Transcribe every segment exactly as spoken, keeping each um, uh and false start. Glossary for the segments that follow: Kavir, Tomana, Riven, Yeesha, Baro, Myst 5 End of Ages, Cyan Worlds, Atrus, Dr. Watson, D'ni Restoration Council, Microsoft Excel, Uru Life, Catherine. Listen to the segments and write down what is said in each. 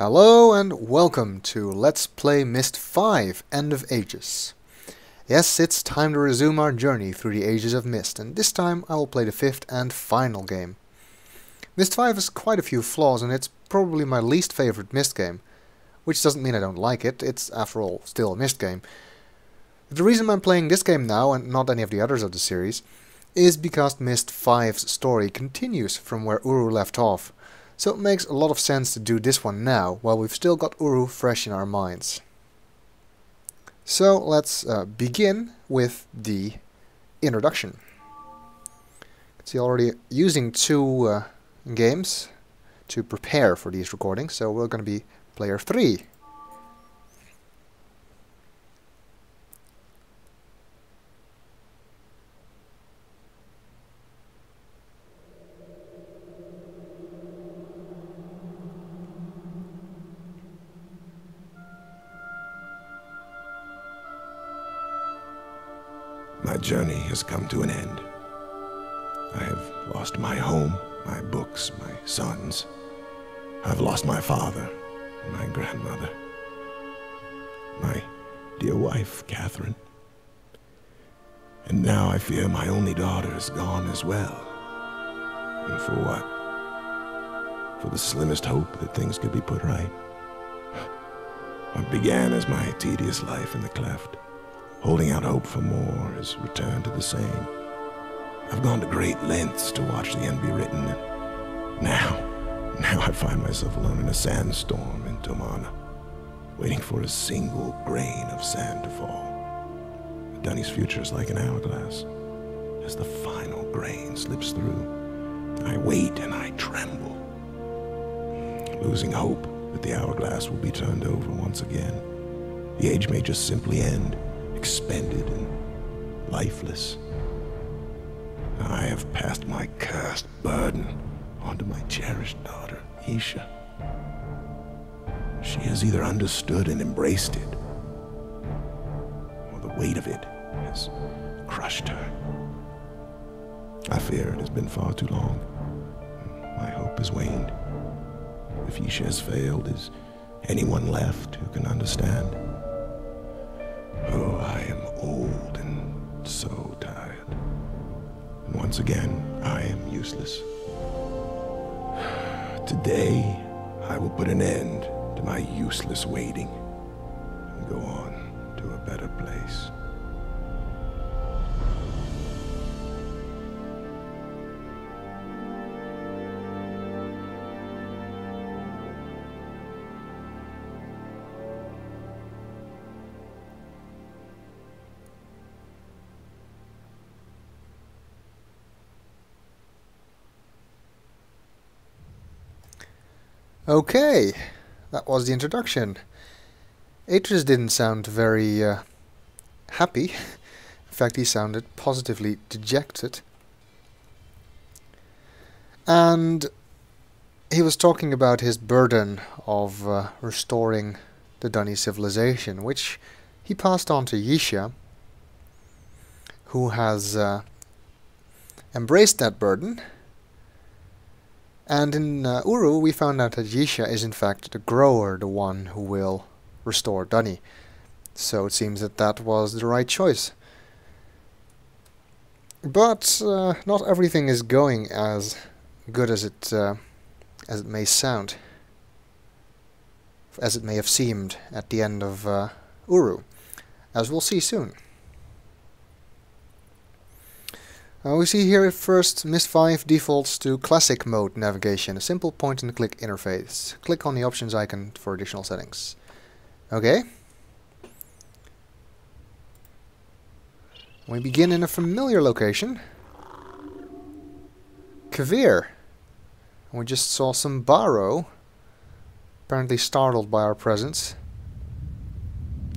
Hello and welcome to Let's Play Myst five End of Ages. Yes, it's time to resume our journey through the ages of Myst, and this time I will play the fifth and final game. Myst five has quite a few flaws and it's probably my least favorite Myst game. Which doesn't mean I don't like it, it's after all still a Myst game. The reason I'm playing this game now, and not any of the others of the series, is because Myst five's story continues from where Uru left off. So it makes a lot of sense to do this one now, while we've still got Uru fresh in our minds. So let's uh, begin with the introduction. See, already using two uh, games to prepare for these recordings, so we're going to be player three. My journey has come to an end. I have lost my home, my books, my sons. I've lost my father, my grandmother, my dear wife, Catherine. And now I fear my only daughter is gone as well. And for what? For the slimmest hope that things could be put right. What began as my tedious life in the cleft, holding out hope for more, has returned to the same. I've gone to great lengths to watch the end be written, and now, now I find myself alone in a sandstorm in Tomana, waiting for a single grain of sand to fall. D'ni's future is like an hourglass. As the final grain slips through, I wait and I tremble, losing hope that the hourglass will be turned over once again. The age may just simply end, expended and lifeless. I have passed my cursed burden onto my cherished daughter, Yeesha. She has either understood and embraced it, or the weight of it has crushed her. I fear it has been far too long. My hope has waned. If Yeesha has failed, is anyone left who can understand? Oh, I am old and so tired. And once again, I am useless. Today, I will put an end to my useless waiting and go on to a better place. Okay, that was the introduction. Atrus didn't sound very uh, happy. In fact, he sounded positively dejected. And he was talking about his burden of uh, restoring the D'ni civilization, which he passed on to Yeesha, who has uh, embraced that burden. And in uh, Uru, we found out that Yeesha is in fact the grower, the one who will restore D'ni. So it seems that that was the right choice. But uh, not everything is going as good as it uh, as it may sound, as it may have seemed at the end of uh, Uru, as we'll see soon. Uh, we see here first Myst five defaults to classic mode navigation, a simple point-and-click interface. Click on the options icon for additional settings. Okay. We begin in a familiar location. Kavir. We just saw some Baro, apparently startled by our presence.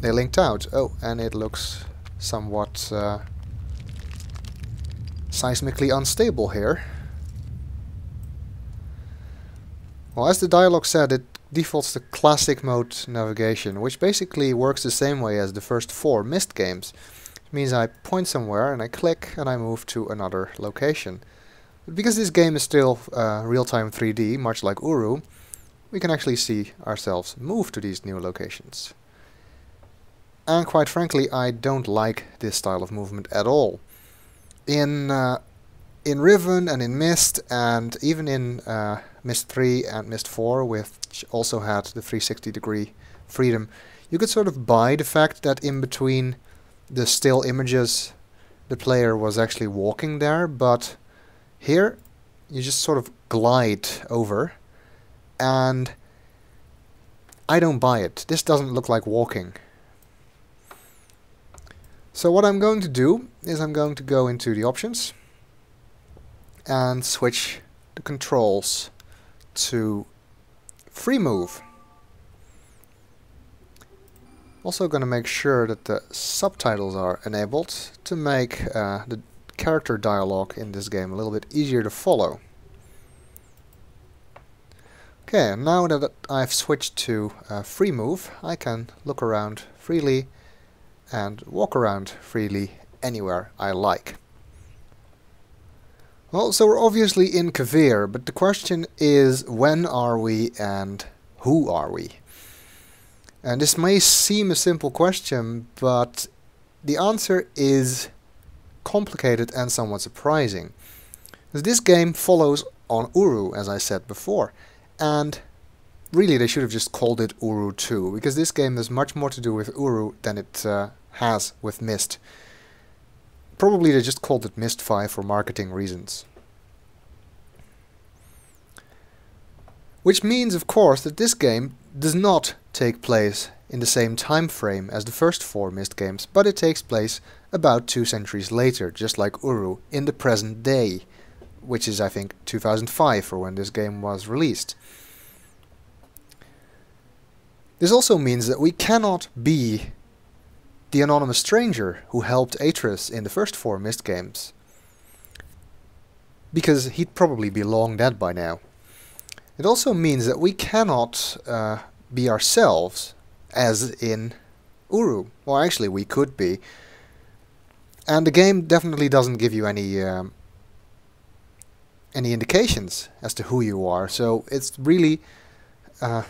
They linked out. Oh, and it looks somewhat... Uh, seismically unstable here. Well, as the dialogue said, it defaults to classic mode navigation, which basically works the same way as the first four Myst games. It means I point somewhere and I click and I move to another location. But because this game is still uh, real-time three D, much like Uru, we can actually see ourselves move to these new locations. And quite frankly, I don't like this style of movement at all. In uh, in Riven and in Myst, and even in uh, Myst three and Myst four, which also had the three sixty degree freedom, you could sort of buy the fact that in between the still images the player was actually walking there, but here you just sort of glide over, and I don't buy it. This doesn't look like walking. So what I'm going to do is I'm going to go into the options and switch the controls to free move. Also going to make sure that the subtitles are enabled to make uh, the character dialogue in this game a little bit easier to follow. Okay, now that I've switched to uh, free move, I can look around freely and walk around freely anywhere I like. Well, so we're obviously in Kavir, but the question is, when are we and who are we? And this may seem a simple question, but the answer is complicated and somewhat surprising. This game follows on Uru, as I said before, and really they should have just called it Uru two, because this game has much more to do with Uru than it uh, has with Myst. Probably they just called it Myst five for marketing reasons. Which means, of course, that this game does not take place in the same time frame as the first four Myst games, but it takes place about two centuries later, just like Uru, in the present day, which is, I think, two thousand five for when this game was released. This also means that we cannot be the anonymous stranger who helped Atrus in the first four Myst games, because he'd probably be long dead by now. It also means that we cannot uh, be ourselves, as in Uru. Well, actually, we could be. And the game definitely doesn't give you any um, any indications as to who you are, so it's really uh,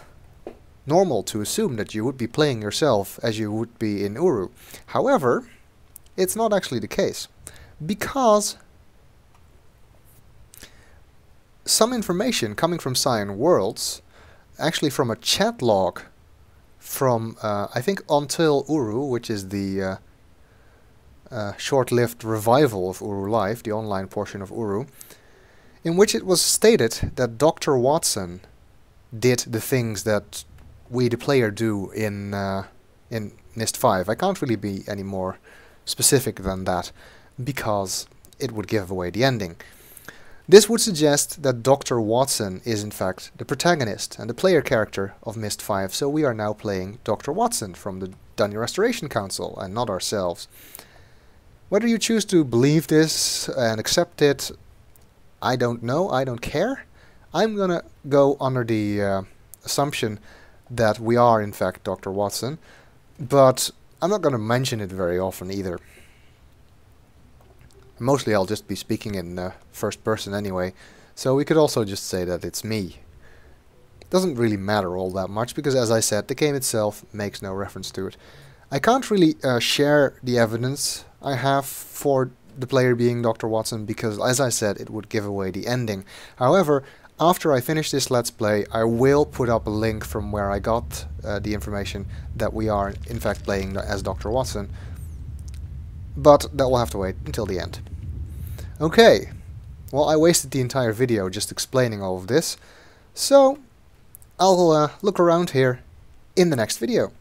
normal to assume that you would be playing yourself as you would be in Uru. However, it's not actually the case, because some information coming from Cyan Worlds, actually from a chat log from, uh, I think, Until Uru, which is the uh, uh, short-lived revival of Uru Life, the online portion of Uru, in which it was stated that Doctor Watson did the things that we, the player, do in, uh, in Myst five. I can't really be any more specific than that, because it would give away the ending. This would suggest that Doctor Watson is in fact the protagonist and the player character of Myst five, so we are now playing Doctor Watson from the D'ni Restoration Council and not ourselves. Whether you choose to believe this and accept it, I don't know, I don't care. I'm gonna go under the uh, assumption that we are in fact Doctor Watson, but I'm not gonna mention it very often either. Mostly I'll just be speaking in uh, first person anyway, so we could also just say that it's me. It doesn't really matter all that much, because as I said, the game itself makes no reference to it. I can't really uh, share the evidence I have for the player being Doctor Watson, because as I said, it would give away the ending. However, after I finish this Let's Play, I will put up a link from where I got uh, the information that we are in fact playing as Doctor Watson. But that will have to wait until the end. Okay, well, I wasted the entire video just explaining all of this, so I'll uh, look around here in the next video.